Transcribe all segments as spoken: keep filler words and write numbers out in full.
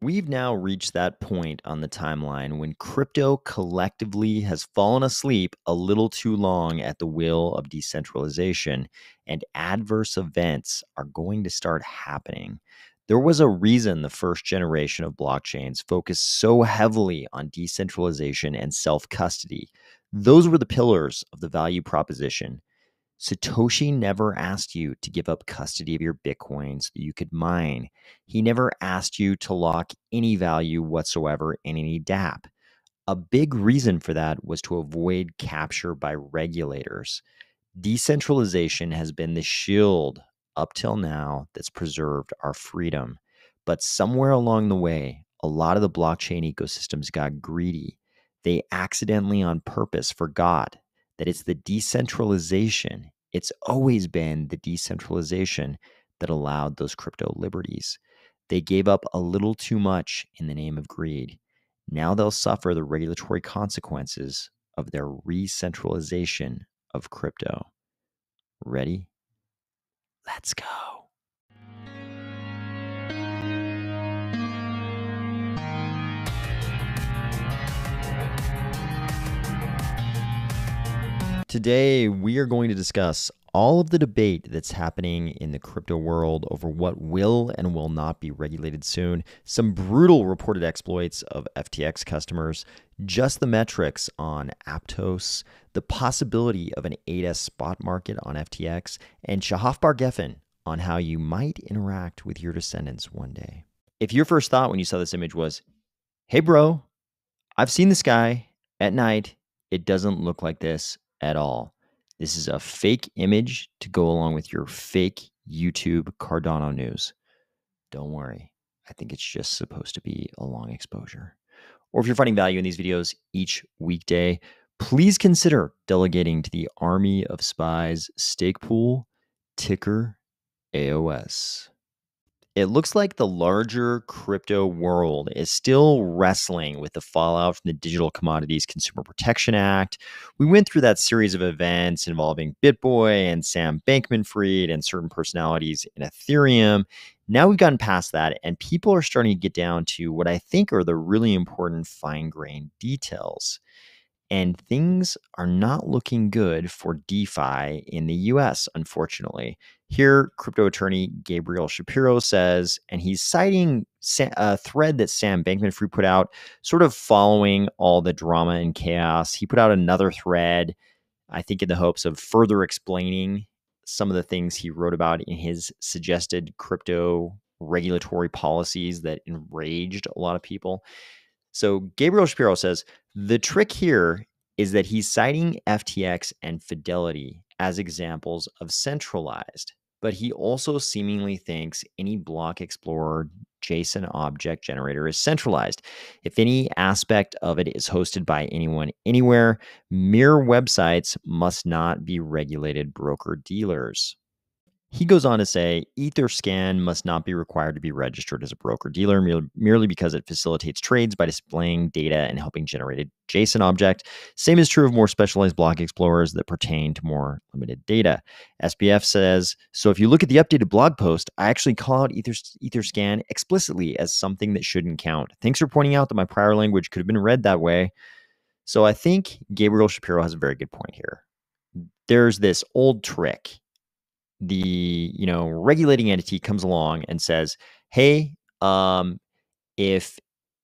We've now reached that point on the timeline when crypto collectively has fallen asleep a little too long at the will of decentralization, and adverse events are going to start happening. There was a reason the first generation of blockchains focused so heavily on decentralization and self-custody. Those were the pillars of the value proposition. Satoshi never asked you to give up custody of your Bitcoin so that you could mine. He never asked you to lock any value whatsoever in any dApp. A big reason for that was to avoid capture by regulators. Decentralization has been the shield up till now that's preserved our freedom. But somewhere along the way, a lot of the blockchain ecosystems got greedy. They accidentally on purpose forgot that it's the decentralization, it's always been the decentralization that allowed those crypto liberties. They gave up a little too much in the name of greed. Now they'll suffer the regulatory consequences of their re-centralization of crypto. Ready? Let's go. Today, we are going to discuss all of the debate that's happening in the crypto world over what will and will not be regulated soon, some brutal reported exploits of F T X customers, just the metrics on Aptos, the possibility of an A D A spot market on F T X, and Shahaf Bar-Geffen on how you might interact with your descendants one day. If your first thought when you saw this image was, hey bro, I've seen the sky at night, it doesn't look like this at all. This is a fake image to go along with your fake YouTube Cardano news. Don't worry. I think it's just supposed to be a long exposure. Or if you're finding value in these videos each weekday, please consider delegating to the Army of Spies stake pool, ticker A O S. It looks like the larger crypto world is still wrestling with the fallout from the Digital Commodities Consumer Protection Act. We went through that series of events involving BitBoy and Sam Bankman-Fried and certain personalities in Ethereum. Now we've gotten past that, and people are starting to get down to what I think are the really important fine-grained details. And things are not looking good for DeFi in the U S, unfortunately. Here, crypto attorney Gabriel Shapiro says, and he's citing a thread that Sam Bankman-Fried put out, sort of following all the drama and chaos. He put out another thread, I think in the hopes of further explaining some of the things he wrote about in his suggested crypto regulatory policies that enraged a lot of people. So Gabriel Shapiro says, the trick here is that he's citing F T X and Fidelity as examples of centralized, but he also seemingly thinks any block explorer JSON object generator is centralized. If any aspect of it is hosted by anyone anywhere, mere websites must not be regulated broker dealers. He goes on to say, Etherscan must not be required to be registered as a broker-dealer merely because it facilitates trades by displaying data and helping generate a JSON object. Same is true of more specialized block explorers that pertain to more limited data. S B F says, so if you look at the updated blog post, I actually call out Ethers Etherscan explicitly as something that shouldn't count. Thanks for pointing out that my prior language could have been read that way. So I think Gabriel Shapiro has a very good point here. There's this old trick. The, you know, regulating entity comes along and says, hey, um, if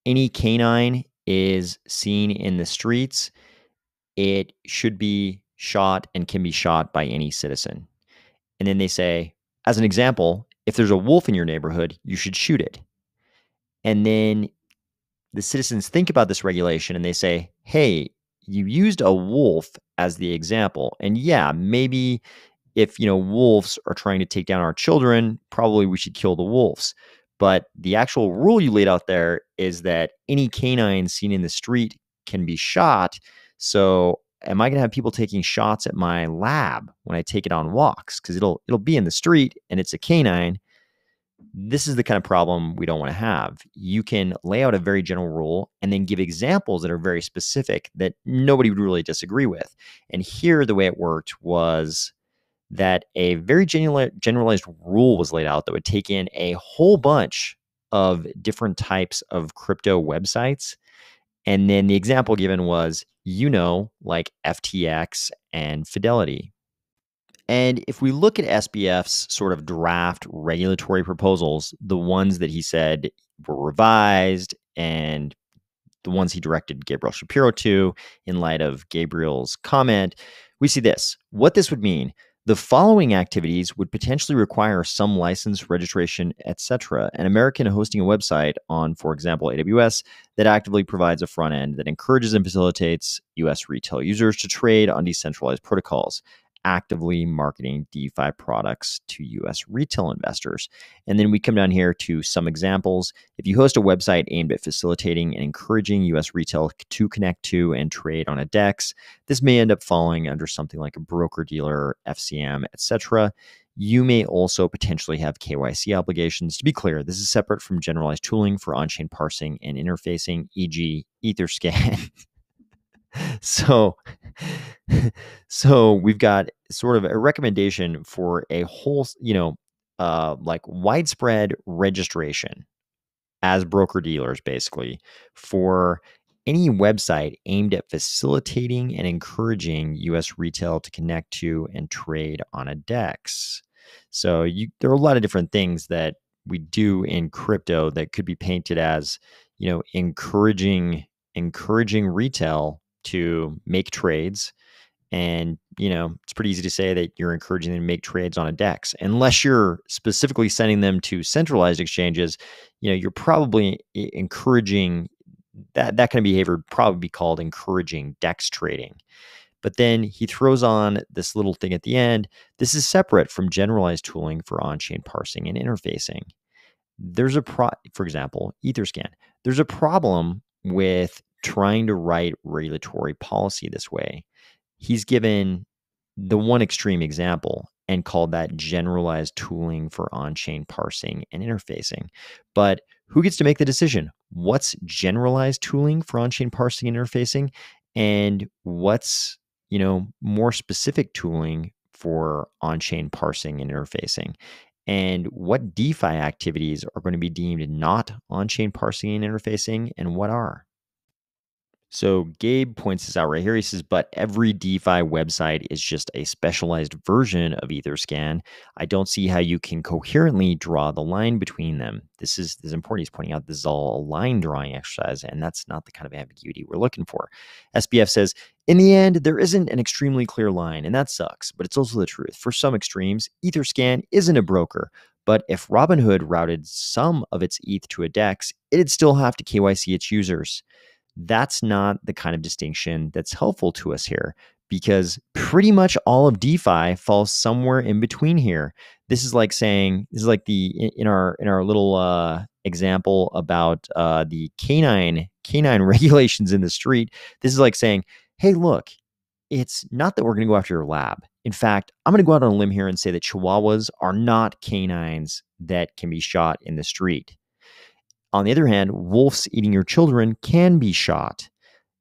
any canine is seen in the streets, it should be shot and can be shot by any citizen. And then they say, as an example, if there's a wolf in your neighborhood, you should shoot it. And then the citizens think about this regulation and they say, hey, you used a wolf as the example. And yeah, maybe if, you know, wolves are trying to take down our children, probably we should kill the wolves. But the actual rule you laid out there is that any canine seen in the street can be shot. So am I going to have people taking shots at my lab when I take it on walks? Because it'll, it'll be in the street and it's a canine. This is the kind of problem we don't want to have. You can lay out a very general rule and then give examples that are very specific that nobody would really disagree with. And here, the way it worked was that a very generalized rule was laid out that would take in a whole bunch of different types of crypto websites. And then the example given was, you know, like F T X and Fidelity. And if we look at S B F's sort of draft regulatory proposals, the ones that he said were revised and the ones he directed Gabriel Shapiro to in light of Gabriel's comment, we see this. What this would mean: the following activities would potentially require some license, registration, et cetera. An American hosting a website on, for example, A W S that actively provides a front end that encourages and facilitates U S retail users to trade on decentralized protocols, actively marketing DeFi products to U S retail investors. And then we come down here to some examples. If you host a website aimed at facilitating and encouraging U S retail to connect to and trade on a DEX, this may end up falling under something like a broker-dealer, F C M, et cetera. You may also potentially have K Y C obligations. To be clear, this is separate from generalized tooling for on-chain parsing and interfacing, for example. Etherscan. So, so we've got sort of a recommendation for a whole, you know, uh, like widespread registration as broker dealers, basically, for any website aimed at facilitating and encouraging U S retail to connect to and trade on a DEX. So you, there are a lot of different things that we do in crypto that could be painted as, you know, encouraging, encouraging retail to make trades. And, you know, it's pretty easy to say that you're encouraging them to make trades on a DEX. Unless you're specifically sending them to centralized exchanges, you know, you're probably encouraging that, that kind of behavior would probably be called encouraging DEX trading. But then he throws on this little thing at the end. This is separate from generalized tooling for on-chain parsing and interfacing. There's a pro, for example, Etherscan. There's a problem with trying to write regulatory policy this way. He's given the one extreme example and called that generalized tooling for on-chain parsing and interfacing. But who gets to make the decision? What's generalized tooling for on-chain parsing and interfacing? And what's, you know, more specific tooling for on-chain parsing and interfacing? And what DeFi activities are going to be deemed not on-chain parsing and interfacing, and what are? So Gabe points this out right here. He says, but every DeFi website is just a specialized version of Etherscan. I don't see how you can coherently draw the line between them. This is, this is important. He's pointing out this is all a line drawing exercise, and that's not the kind of ambiguity we're looking for. S B F says, in the end, there isn't an extremely clear line, and that sucks, but it's also the truth. For some extremes, Etherscan isn't a broker. But if Robinhood routed some of its E T H to a DEX, it'd still have to K Y C its users. That's not the kind of distinction that's helpful to us here, because pretty much all of DeFi falls somewhere in between here. This is like saying, this is like the, in our in our little uh, example about uh, the canine canine regulations in the street. This is like saying, hey, look, it's not that we're going to go after your lab. In fact, I'm going to go out on a limb here and say that Chihuahuas are not canines that can be shot in the street. On the other hand, wolves eating your children can be shot.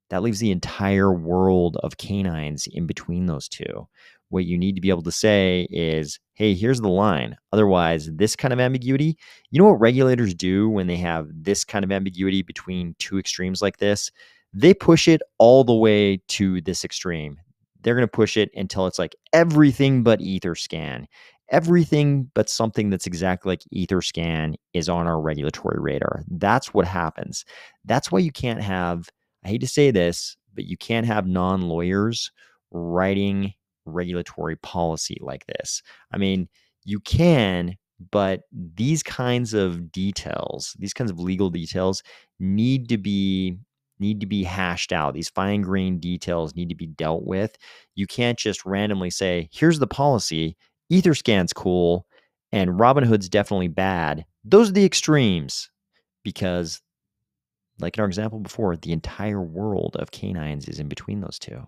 That leaves the entire world of canines in between those two. What you need to be able to say is, hey, here's the line. Otherwise, this kind of ambiguity, you know what regulators do when they have this kind of ambiguity between two extremes like this? They push it all the way to this extreme. They're going to push it until it's like everything but Etherscan. Everything but something that's exactly like Etherscan is on our regulatory radar. That's what happens. That's why you can't have, I hate to say this, but you can't have non-lawyers writing regulatory policy like this. I mean, you can, but these kinds of details, these kinds of legal details need to be need to be hashed out. These fine-grained details need to be dealt with. You can't just randomly say, here's the policy, Etherscan's cool, and Robinhood's definitely bad. Those are the extremes, because, like in our example before, the entire world of canines is in between those two.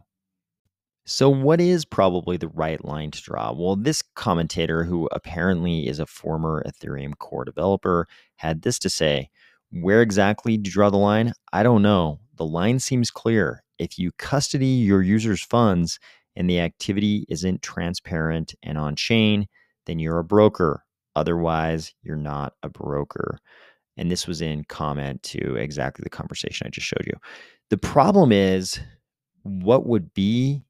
So what is probably the right line to draw? Well, this commentator, who apparently is a former Ethereum core developer, had this to say: where exactly do you draw the line? I don't know. The line seems clear. If you custody your users' funds and the activity isn't transparent and on-chain, then you're a broker. Otherwise, you're not a broker. And this was in comment to exactly the conversation I just showed you. The problem is, what would be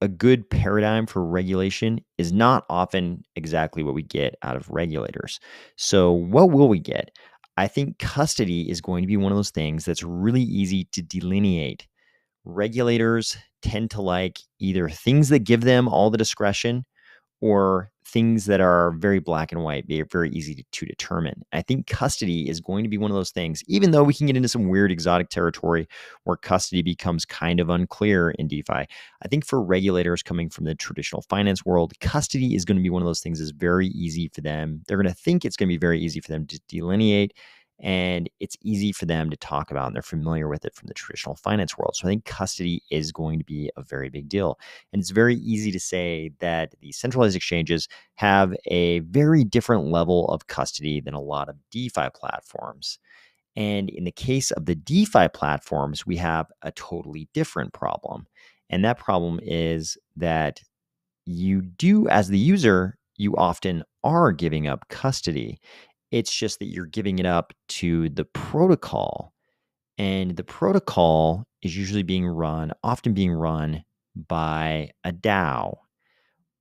a good paradigm for regulation is not often exactly what we get out of regulators. So what will we get? I think custody is going to be one of those things that's really easy to delineate. Regulators tend to like either things that give them all the discretion or things that are very black and white, they're very easy to, to determine. I think custody is going to be one of those things, even though we can get into some weird exotic territory where custody becomes kind of unclear in DeFi. I think for regulators coming from the traditional finance world, custody is going to be one of those things that's very easy for them. They're going to think it's going to be very easy for them to delineate, and it's easy for them to talk about, and they're familiar with it from the traditional finance world. So I think custody is going to be a very big deal. And it's very easy to say that the centralized exchanges have a very different level of custody than a lot of DeFi platforms. And in the case of the DeFi platforms, we have a totally different problem. And that problem is that you do, as the user, you often are giving up custody. It's just that you're giving it up to the protocol, and the protocol is usually being run, often being run by a DAO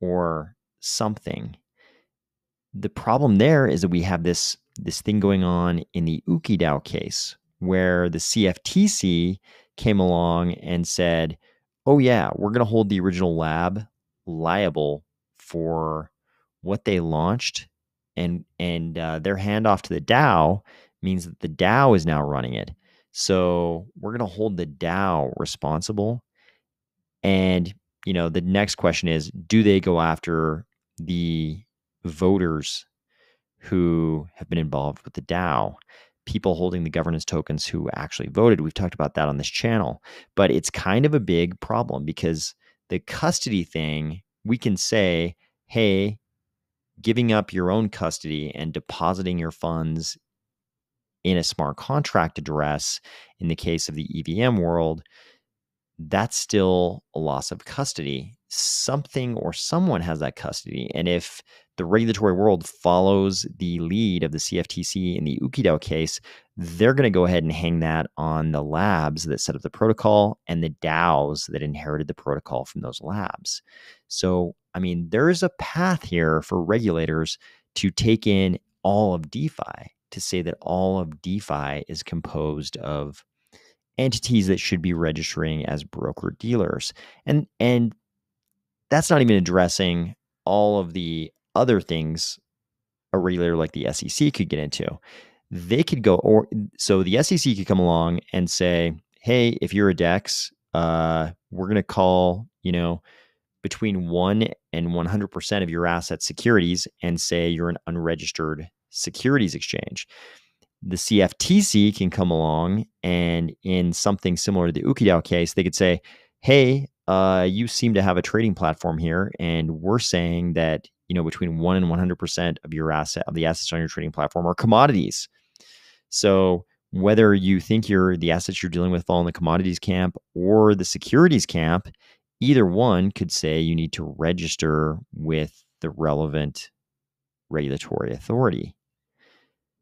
or something. The problem there is that we have this, this thing going on in the Ooki DAO case where the C F T C came along and said, oh yeah, we're going to hold the original lab liable for what they launched. And, and uh, their handoff to the DAO means that the DAO is now running it. So we're going to hold the DAO responsible. And, you know, the next question is, do they go after the voters who have been involved with the DAO? People holding the governance tokens who actually voted. We've talked about that on this channel. But it's kind of a big problem because the custody thing, we can say, hey, giving up your own custody and depositing your funds in a smart contract address, in the case of the E V M world, that's still a loss of custody. Something or someone has that custody. And if the regulatory world follows the lead of the C F T C in the Ooki DAO case, they're going to go ahead and hang that on the labs that set up the protocol and the DAOs that inherited the protocol from those labs. So, I mean, there is a path here for regulators to take in all of DeFi, to say that all of DeFi is composed of entities that should be registering as broker-dealers. And, and that's not even addressing all of the other things a regulator like the S E C could get into. They could go, or so the S E C could come along and say, hey, if you're a DEX, uh, we're going to call, you know, between one and one hundred percent of your asset securities and say you're an unregistered securities exchange. The C F T C can come along and in something similar to the Ooki DAO case, they could say, hey, uh, you seem to have a trading platform here, and we're saying that, you know, between one and one hundred percent of your asset, of the assets on your trading platform are commodities. So whether you think you're, the assets you're dealing with fall in the commodities camp or the securities camp, either one could say you need to register with the relevant regulatory authority.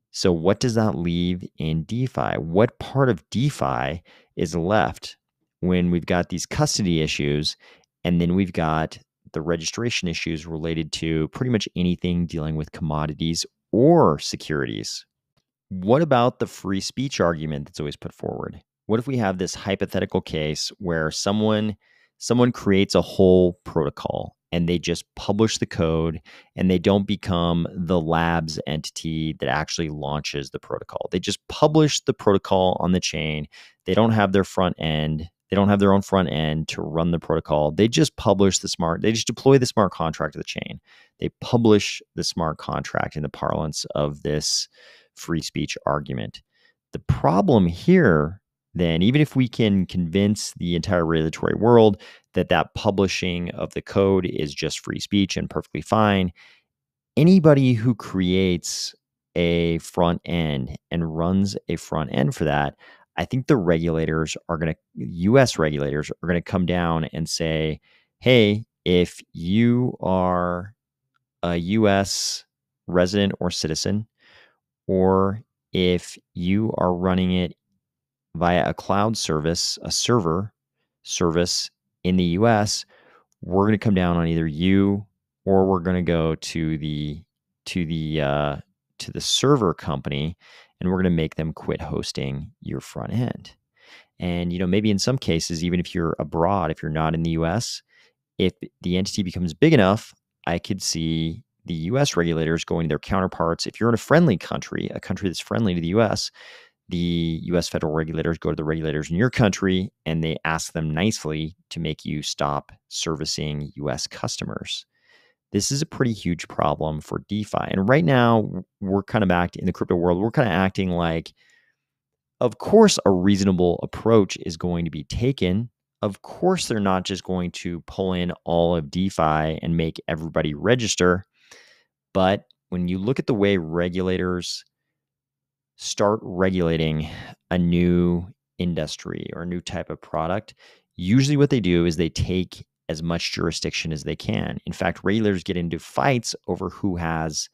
So what does that leave in DeFi? What part of DeFi is left when we've got these custody issues, and then we've got the registration issues related to pretty much anything dealing with commodities or securities? What about the free speech argument that's always put forward? What if we have this hypothetical case where someone... Someone creates a whole protocol and they just publish the code, and they don't become the labs entity that actually launches the protocol. They just publish the protocol on the chain. They don't have their front end. They don't have their own front end to run the protocol. They just publish the smart, they just deploy the smart contract to the chain. They publish the smart contract in the parlance of this free speech argument. The problem here, then, even if we can convince the entire regulatory world that that publishing of the code is just free speech and perfectly fine, anybody who creates a front end and runs a front end for that, I think the regulators are going to, U S regulators are going to come down and say, hey, if you are a U S resident or citizen, or if you are running it via a cloud service, a server service in the U S, we're going to come down on either you or we're going to go to the to the uh, to the server company, and we're going to make them quit hosting your front end. And you know, maybe in some cases, even if you're abroad, if you're not in the U S, if the entity becomes big enough, I could see the U S regulators going to their counterparts. If you're in a friendly country, a country that's friendly to the U S, the U S federal regulators go to the regulators in your country and they ask them nicely to make you stop servicing U S customers. This is a pretty huge problem for DeFi. And right now, we're kind of acting in the crypto world, we're kind of acting like, of course, a reasonable approach is going to be taken. Of course, they're not just going to pull in all of DeFi and make everybody register. But when you look at the way regulators start regulating a new industry or a new type of product, usually what they do is they take as much jurisdiction as they can. In fact, regulators get into fights over who has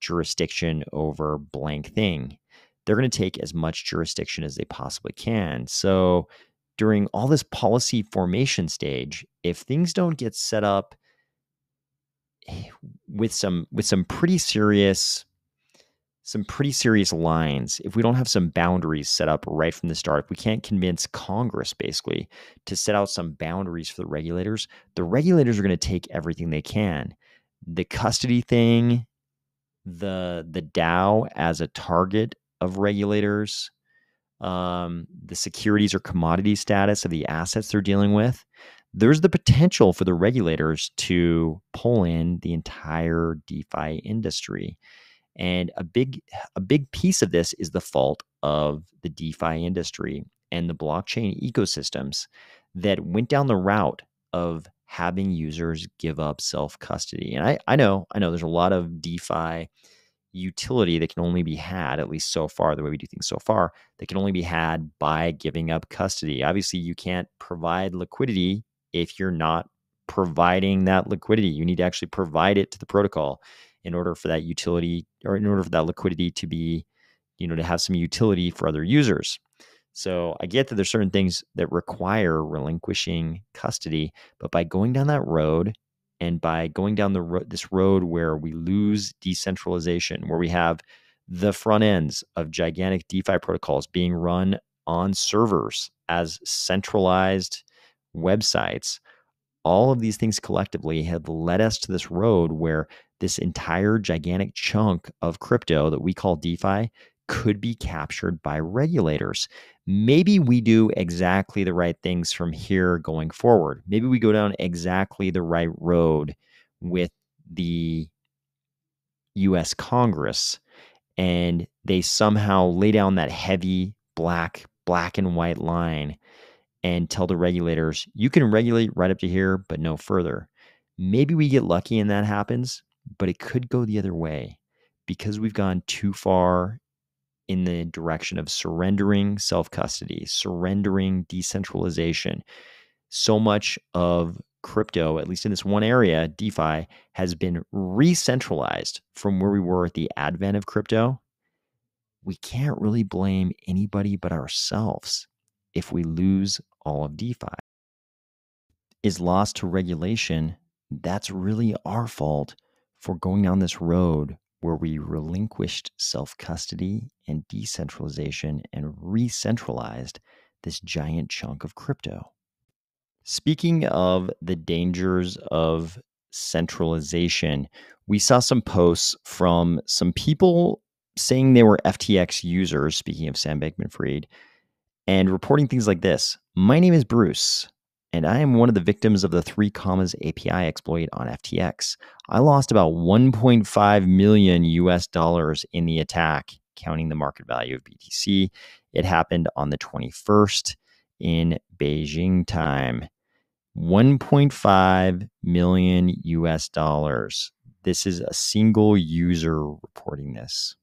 jurisdiction over blank thing. They're going to take as much jurisdiction as they possibly can. So during all this policy formation stage, if things don't get set up with some with some pretty serious some pretty serious lines, if we don't have some boundaries set up right from the start, if we can't convince Congress basically to set out some boundaries for the regulators, the regulators are going to take everything they can. The custody thing, the the DAO as a target of regulators, Um, the securities or commodity status of the assets they're dealing with, there's the potential for the regulators to pull in the entire DeFi industry. And a big, a big piece of this is the fault of the DeFi industry and the blockchain ecosystems that went down the route of having users give up self-custody. And I, I know, I know there's a lot of DeFi utility that can only be had, at least so far, the way we do things so far, that can only be had by giving up custody. Obviously, you can't provide liquidity if you're not providing that liquidity. You need to actually provide it to the protocol in order for that utility, or in order for that liquidity to be, you know, to have some utility for other users. So I get that there's certain things that require relinquishing custody, but by going down that road, and by going down the ro- this road where we lose decentralization, where we have the front ends of gigantic DeFi protocols being run on servers as centralized websites, all of these things collectively have led us to this road where this entire gigantic chunk of crypto that we call DeFi could be captured by regulators. Maybe we do exactly the right things from here going forward. Maybe we go down exactly the right road with the U S Congress, and they somehow lay down that heavy black, black and white line and tell the regulators, you can regulate right up to here, but no further. Maybe we get lucky and that happens, but it could go the other way because we've gone too far in the direction of surrendering self-custody, surrendering decentralization. So much of crypto, at least in this one area, DeFi, has been re-centralized from where we were at the advent of crypto. We can't really blame anybody but ourselves if we lose all of DeFi. Is lost to regulation, that's really our fault for going down this road where we relinquished self-custody and decentralization and re-centralized this giant chunk of crypto. Speaking of the dangers of centralization, we saw some posts from some people saying they were F T X users, speaking of Sam Bankman-Fried, and reporting things like this. My name is Bruce, and I am one of the victims of the Three Commas A P I exploit on F T X. I lost about one point five million U S dollars in the attack, counting the market value of B T C. It happened on the twenty-first in Beijing time. one point five million U S dollars. This is a single user reporting this.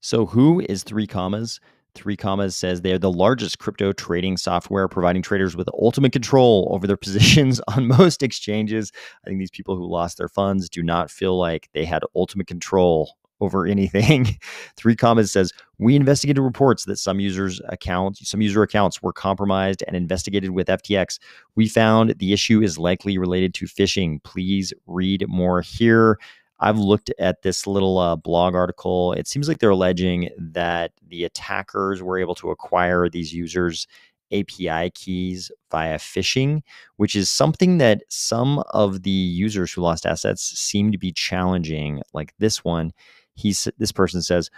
So who is Three Commas? Three Commas says they're the largest crypto trading software, providing traders with ultimate control over their positions on most exchanges. I think these people who lost their funds do not feel like they had ultimate control over anything. Three Commas says, we investigated reports that some users accounts, some user accounts were compromised and investigated with F T X. We found the issue is likely related to phishing. Please read more here. I've looked at this little uh, blog article. It seems like they're alleging that the attackers were able to acquire these users' A P I keys via phishing, which is something that some of the users who lost assets seem to be challenging. Like this one, he's, this person says,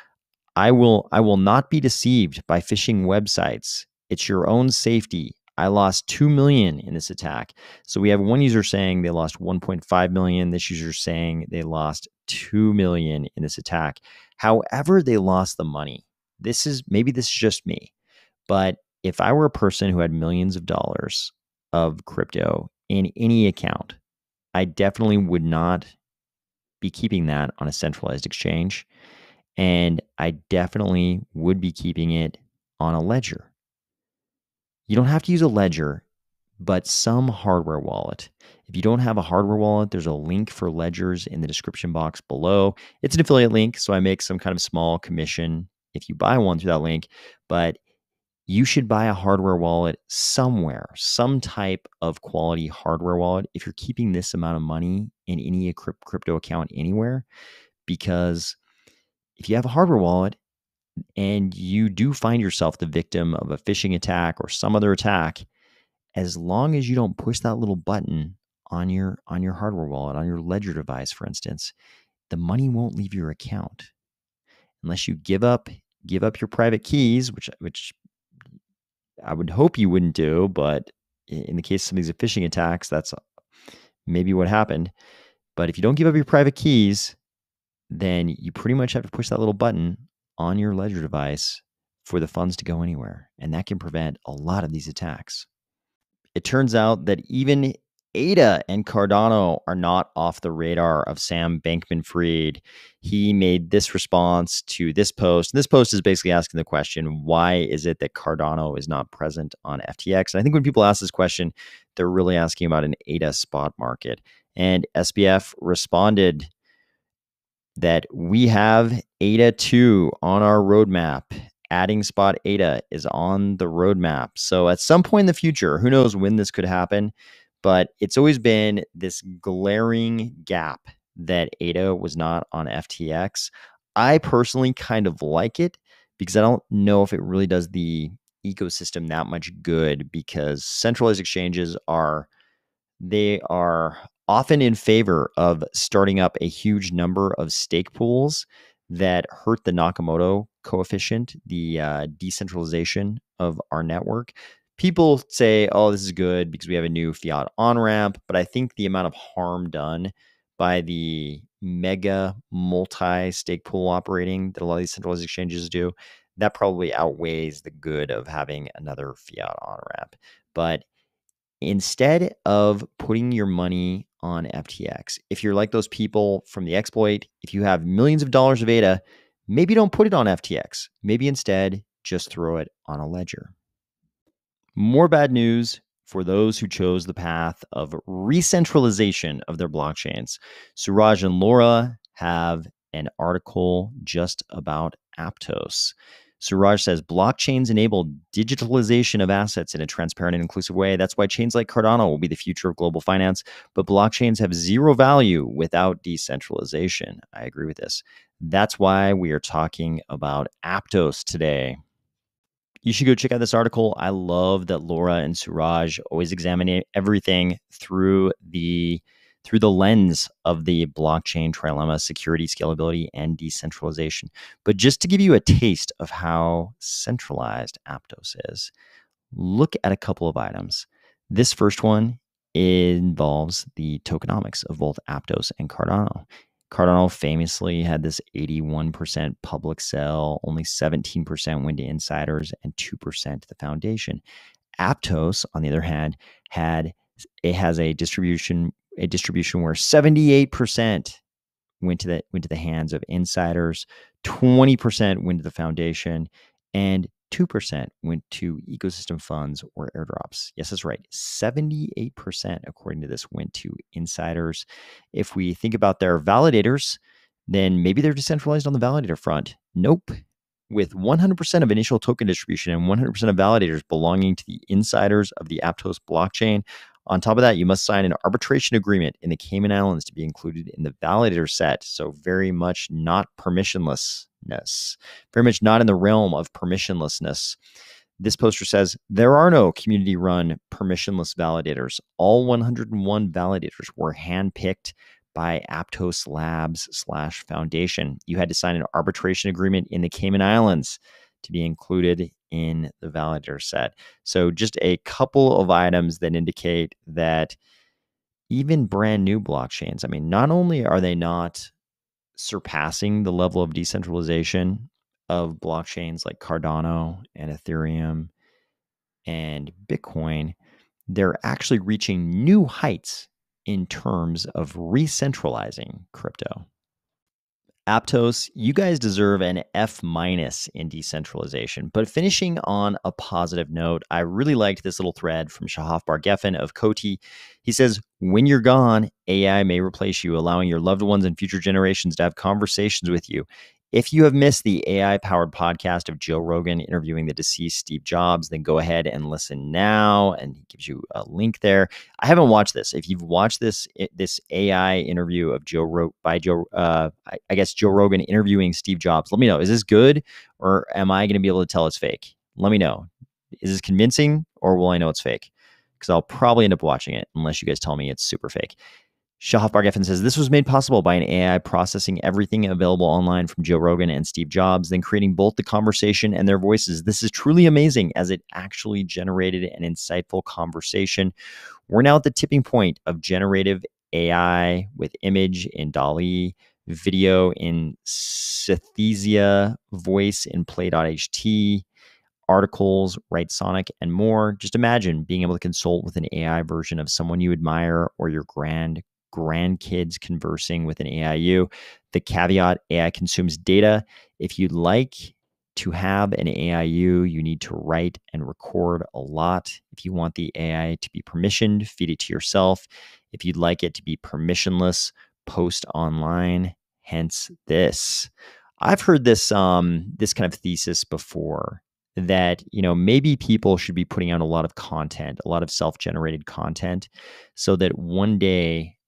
I will, I will not be deceived by phishing websites. It's your own safety. I lost two million in this attack. So we have one user saying they lost one point five million. This user saying they lost two million in this attack. However, they lost the money. This is, maybe this is just me, but if I were a person who had millions of dollars of crypto in any account, I definitely would not be keeping that on a centralized exchange. And I definitely would be keeping it on a ledger. You don't have to use a ledger, but some hardware wallet. If you don't have a hardware wallet, there's a link for ledgers in the description box below. It's an affiliate link, so I make some kind of small commission if you buy one through that link, but you should buy a hardware wallet somewhere, some type of quality hardware wallet if you're keeping this amount of money in any crypto account anywhere. Because if you have a hardware wallet and you do find yourself the victim of a phishing attack or some other attack, as long as you don't push that little button on your, on your hardware wallet, on your ledger device, for instance, the money won't leave your account unless you give up, give up your private keys, which, which, I would hope you wouldn't do, but in the case of some of these phishing attacks, that's maybe what happened. But if you don't give up your private keys, then you pretty much have to push that little button on your ledger device for the funds to go anywhere. And that can prevent a lot of these attacks. It turns out that even A D A and Cardano are not off the radar of Sam Bankman-Fried. He made this response to this post. And this post is basically asking the question, why is it that Cardano is not present on F T X? And I think when people ask this question, they're really asking about an A D A spot market. And S B F responded that we have A D A two on our roadmap. Adding spot A D A is on the roadmap. So at some point in the future, who knows when this could happen, but it's always been this glaring gap that A D A was not on F T X. I personally kind of like it because I don't know if it really does the ecosystem that much good, because centralized exchanges are, they are often in favor of starting up a huge number of stake pools that hurt the Nakamoto coefficient, the uh, decentralization of our network. People say, oh, this is good because we have a new fiat on-ramp, but I think the amount of harm done by the mega multi-stake pool operating that a lot of these centralized exchanges do, that probably outweighs the good of having another fiat on-ramp. But instead of putting your money on F T X, if you're like those people from the exploit, if you have millions of dollars of A D A, maybe don't put it on F T X. Maybe instead just throw it on a ledger. More bad news for those who chose the path of recentralization of their blockchains. Suraj and Laura have an article just about Aptos. Suraj says, blockchains enable digitalization of assets in a transparent and inclusive way. That's why chains like Cardano will be the future of global finance. But blockchains have zero value without decentralization. I agree with this. That's why we are talking about Aptos today. You should go check out this article. I love that Laura and Suraj always examine everything through the through the lens of the blockchain trilemma: security, scalability, and decentralization. But just to give you a taste of how centralized Aptos is, look at a couple of items. This first one involves the tokenomics of both Aptos and Cardano. Cardano famously had this eighty-one percent public sell, only seventeen percent went to insiders, and two percent to the foundation. Aptos, on the other hand, had it has a distribution a distribution where seventy-eight percent went to the went to the hands of insiders, twenty percent went to the foundation, and two percent went to ecosystem funds or airdrops. Yes, that's right. seventy-eight percent, according to this, went to insiders. If we think about their validators, then maybe they're decentralized on the validator front. Nope. With one hundred percent of initial token distribution and one hundred percent of validators belonging to the insiders of the Aptos blockchain. On top of that, you must sign an arbitration agreement in the Cayman Islands to be included in the validator set. So very much not permissionlessness, very much not in the realm of permissionlessness. This poster says, there are no community-run permissionless validators. All one hundred and one validators were handpicked by Aptos Labs slash Foundation. You had to sign an arbitration agreement in the Cayman Islands to be included in the validator set. So just a couple of items that indicate that even brand new blockchains, I mean, not only are they not surpassing the level of decentralization of blockchains like Cardano and Ethereum and Bitcoin, they're actually reaching new heights in terms of re-centralizing crypto. Aptos, you guys deserve an F minus in decentralization. But finishing on a positive note, I really liked this little thread from Shahaf Bar-Geffen of Koti. He says, when you're gone, A I may replace you, allowing your loved ones and future generations to have conversations with you. If you have missed the A I-powered podcast of Joe Rogan interviewing the deceased Steve Jobs, then go ahead and listen now, and he gives you a link there. I haven't watched this. If you've watched this this A I interview of Joe Rog- by Joe, uh, I, I guess Joe Rogan interviewing Steve Jobs, let me know. Is this good, or am I going to be able to tell it's fake? Let me know. Is this convincing, or will I know it's fake? Because I'll probably end up watching it unless you guys tell me it's super fake. Shahaf Bar-Geffen says, this was made possible by an A I processing everything available online from Joe Rogan and Steve Jobs, then creating both the conversation and their voices. This is truly amazing as it actually generated an insightful conversation. We're now at the tipping point of generative A I with image in DALL-E, video in Synthesia, voice in Play dot H T, articles, Write Sonic, and more. Just imagine being able to consult with an A I version of someone you admire or your grand grandkids conversing with an A I U. The caveat, A I consumes data. If you'd like to have an A I U, you need to write and record a lot. If you want the A I to be permissioned, feed it to yourself. If you'd like it to be permissionless, post online, hence this. I've heard this, um, this kind of thesis before that, you know, maybe people should be putting out a lot of content, a lot of self-generated content, so that one day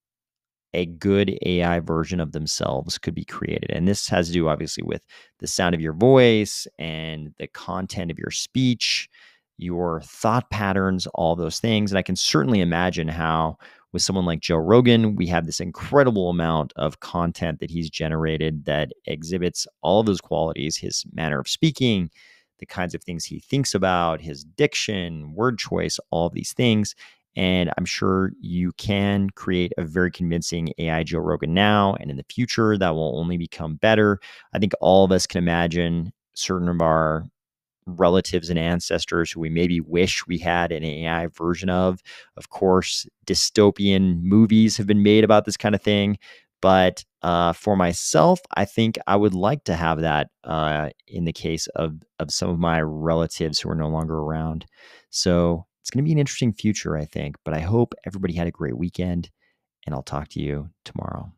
a good A I version of themselves could be created. And this has to do obviously with the sound of your voice and the content of your speech, your thought patterns, all those things. And I can certainly imagine how with someone like Joe Rogan, we have this incredible amount of content that he's generated that exhibits all of those qualities, his manner of speaking, the kinds of things he thinks about, his diction, word choice, all of these things. And I'm sure you can create a very convincing A I Joe Rogan now, and in the future, that will only become better. I think all of us can imagine certain of our relatives and ancestors who we maybe wish we had an A I version of. Of course, dystopian movies have been made about this kind of thing. But uh, for myself, I think I would like to have that uh, in the case of, of some of my relatives who are no longer around. So it's going to be an interesting future, I think, but I hope everybody had a great weekend, and I'll talk to you tomorrow.